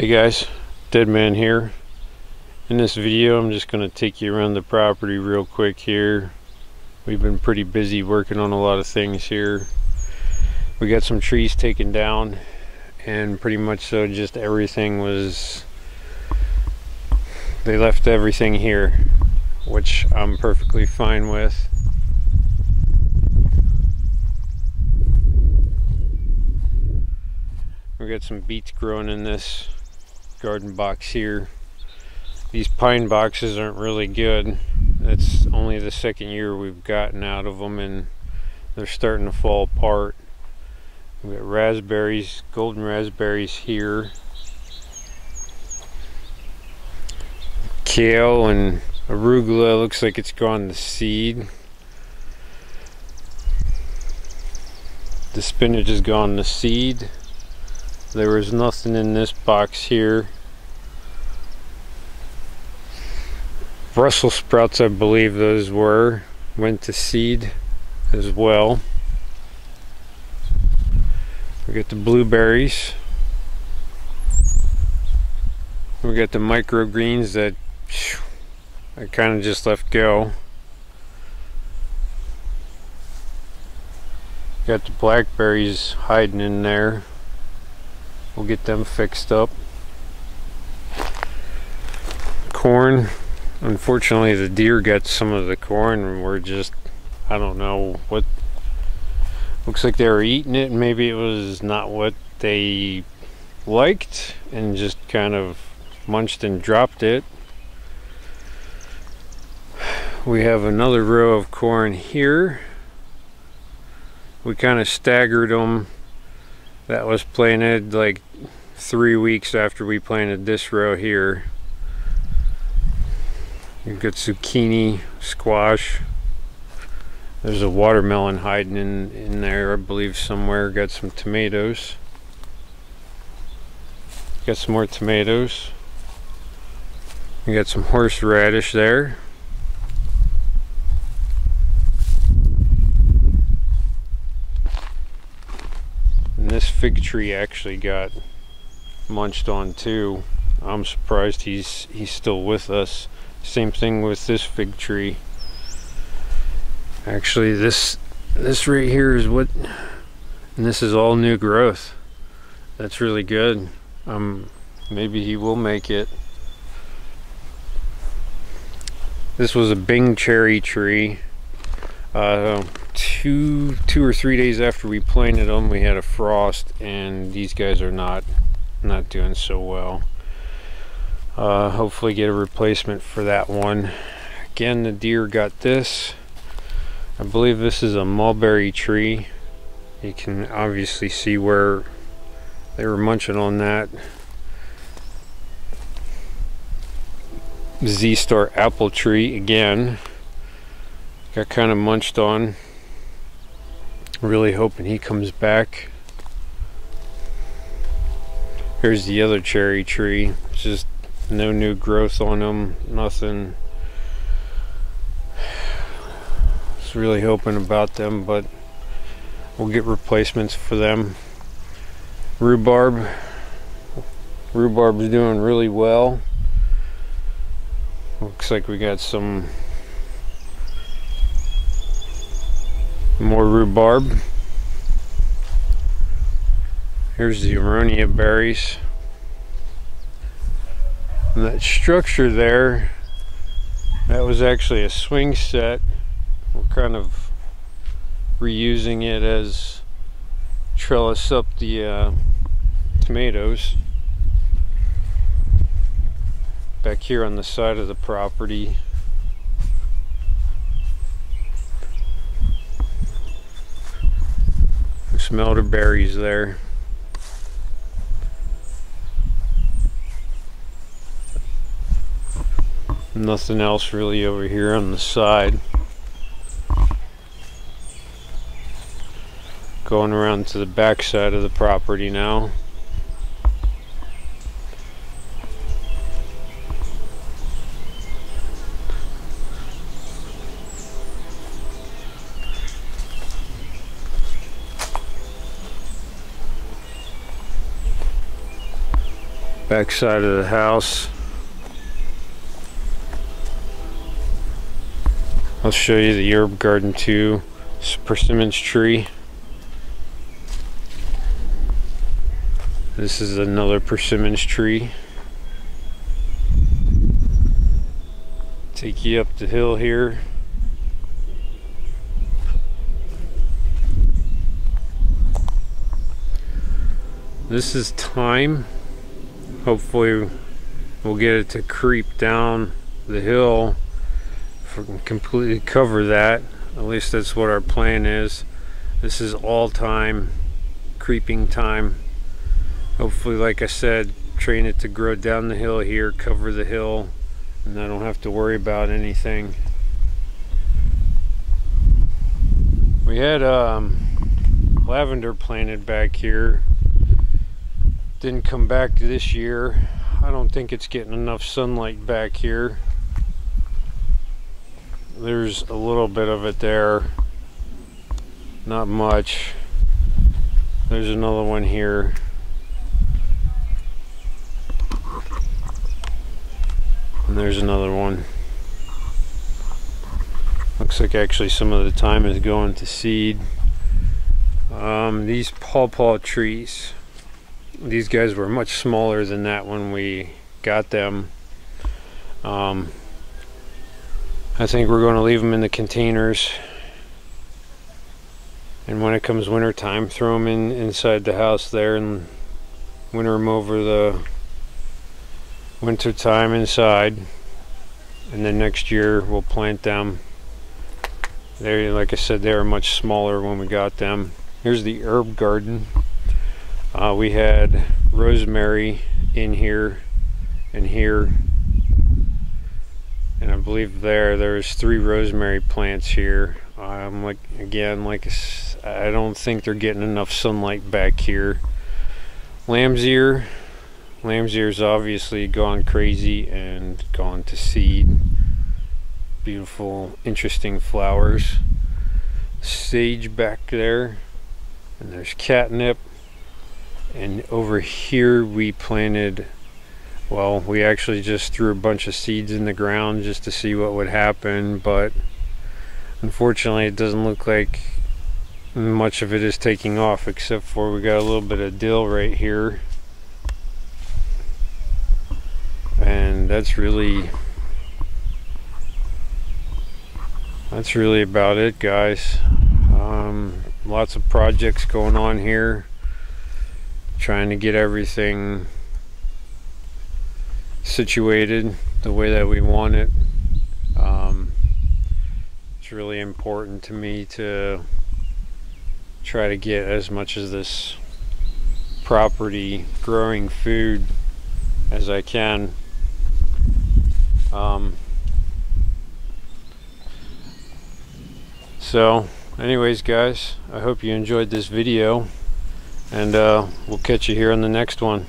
Hey guys, Deadman here. In this video I'm just going to take you around the property real quick here. We've been pretty busy working on a lot of things here. We got some trees taken down and pretty much so just everything was, they left everything here, which I'm perfectly fine with. We got some beets growing in this garden box here. These pine boxes aren't really good. That's only the second year we've gotten out of them and they're starting to fall apart. We got raspberries, golden raspberries here. Kale and arugula, looks like it's gone to seed. The spinach has gone to seed. There was nothing in this box here. Brussels sprouts, I believe those were, went to seed as well. We got the blueberries. We got the microgreens that I kind of just left go. Got the blackberries hiding in there. We'll get them fixed up. Corn. Unfortunately, the deer got some of the corn and we're just, I don't know what. Looks like they were eating it. Maybe it was not what they liked and just kind of munched and dropped it. We have another row of corn here. We kind of staggered them. That was planted like 3 weeks after we planted this row here. You've got zucchini, squash. There's a watermelon hiding in there, I believe, somewhere. Got some tomatoes. Got some more tomatoes. You got some horseradish there. This fig tree actually got munched on too. I'm surprised he's still with us. Same thing with this fig tree. Actually, this right here is what, and this is all new growth. That's really good. Maybe he will make it. This was a Bing cherry tree. Two or three days after we planted them, we had a frost, and these guys are not doing so well. Hopefully get a replacement for that one. Again, the deer got this. I believe this is a mulberry tree. You can obviously see where they were munching on that. Z-Star apple tree again. Got kind of munched on. Really hoping he comes back. Here's the other cherry tree. Just no new growth on them, nothing. Was really hoping about them, but we'll get replacements for them. Rhubarb. Rhubarb's doing really well. Looks like we got some more rhubarb. Here's the aronia berries. And that structure there, that was actually a swing set. We're kind of reusing it as trellis up the tomatoes. Back here on the side of the property. Smelled of berries there. Nothing else really over here on the side. Going around to the back side of the property now. back side of the house. I'll show you the herb garden too. It's a persimmons tree. This is another persimmons tree. Take you up the hill here. This is thyme. Hopefully we'll get it to creep down the hill and completely cover that. At least that's what our plan is. This is all thyme, creeping thyme. Hopefully, like I said, train it to grow down the hill here, cover the hill, and I don't have to worry about anything. We had lavender planted back here. Didn't come back this year. I don't think it's getting enough sunlight back here. There's a little bit of it there, not much. There's another one here. And there's another one. Looks like actually some of the thyme is going to seed. These pawpaw trees, these guys were much smaller than that when we got them. I think we're going to leave them in the containers, and when it comes winter time, throw them in inside the house there and winter them over the winter time inside. And then next year we'll plant them. They, like I said, they were much smaller when we got them. Here's the herb garden. We had rosemary in here and here, and I believe there's 3 rosemary plants here. I don't think they're getting enough sunlight back here. Lamb's ear's obviously gone crazy and gone to seed. Beautiful, interesting flowers. Sage back there, and there's catnip. And over here we planted, well, we actually just threw a bunch of seeds in the ground just to see what would happen, but unfortunately it doesn't look like much of it is taking off, except for we got a little bit of dill right here, and that's really about it, guys. Lots of projects going on here, trying to get everything situated the way that we want it. It's really important to me to try to get as much of this property growing food as I can. So anyways, guys, I hope you enjoyed this video, and we'll catch you here on the next one.